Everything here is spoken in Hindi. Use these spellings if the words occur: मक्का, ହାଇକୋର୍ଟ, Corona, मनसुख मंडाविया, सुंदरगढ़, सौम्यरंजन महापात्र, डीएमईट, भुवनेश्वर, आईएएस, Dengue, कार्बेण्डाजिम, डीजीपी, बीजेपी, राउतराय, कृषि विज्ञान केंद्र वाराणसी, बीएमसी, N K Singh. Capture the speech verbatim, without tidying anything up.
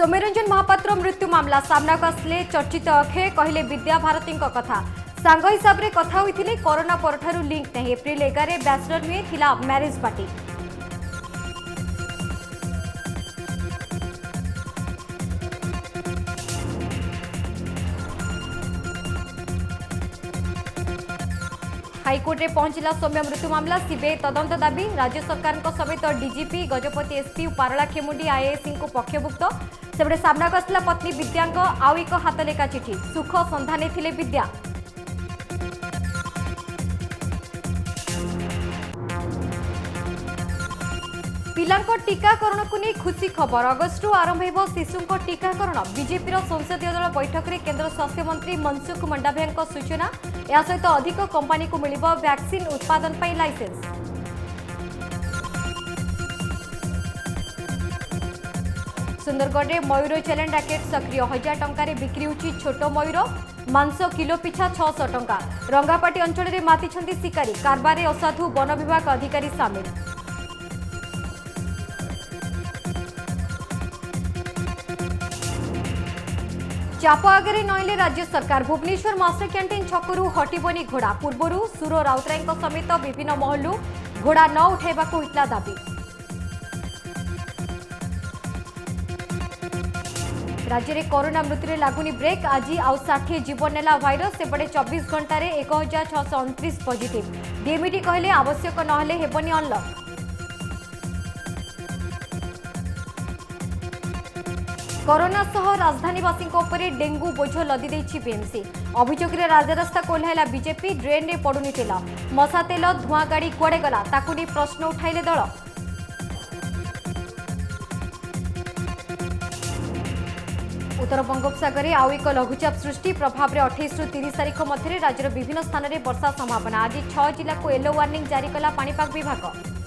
सौम्यरंजन महापात्र मृत्यु मामला सामनाक आसले चर्चित अखे कहले विद्या भारती कथा सांग हिसाब से कथा होते कोरोना पर लिंक नहीं एप्रिल एगारे बैचलर में थिला मैरिज पार्टी। हाईकोर्ट में पहुंचला सौम्य मृत्यु मामला सीबीआई तदंत दाबी राज्य सरकार समेत डीजीपी गजपति एसपी और पारला खेमुंडी आईएएस को पक्षभुक्त से सामनाक आसला पत्नी विद्या आउ एक हाथलेखा चिठी सुख सन्धानी थिले विद्या। पिलांको टीकाकरण को नहीं खुशी खबर अगस्टू आरंभ हो शिशुंको टीकाकरण बीजेपी संसदीय दल बैठक में केंद्र स्वास्थ्य मंत्री मनसुख मंडाविया सूचना या सहित अधिक कंपनी को मिल वैक्सीन उत्पादन पर लाइसेंस। सुंदरगढ़ में मयूर चैलेंज रैकेट सक्रिय हजार टंकार बिक्री होची छोट मयूर मांस किलो पिछा छह सौ टंका रंगापाटी अंचल में माति शिकारी कारबारे असाधु वन विभाग अधिकारी सामिल। चाप आगे नईले राज्य सरकार भुवनेश्वर मास्टर क्यांटीन छकु हटबनी घोड़ा पूर्वर सुर राउतराय समेत विभिन्न महलू घोड़ा न उठावा होता दाबी। राज्य में कोरोना मृत्यु लगुनी ब्रेक आज आउ षाठी जीवन नेला वायरस सेपटे चौबीस घंटे एक हजार छःश उनतीस पॉजिटिव डीएमईट कहले आवश्यक नहले हेबनी अनलॉक। कोरोना सह राजधानीवासी डेंगू बोझ लदी देछि बीएमसी अभियोग रे राजरास्ता कोल्हाइला बीजेपी ड्रेन रे पड़ुनी तेल मशा तेल धुआं गाड़ी कुआडे गला ताकु नै प्रश्न उठाइले दल। उत्तर बंगोपसागर में आउ एक लघुचाप सृष्टि प्रभाव में अठाईस रु तीस तारीख मध्य राज्यर विभिन्न स्थान में वर्षा संभावना आज छह जिला को येलो वार्निंग जारी कला पाणीपाग विभाग।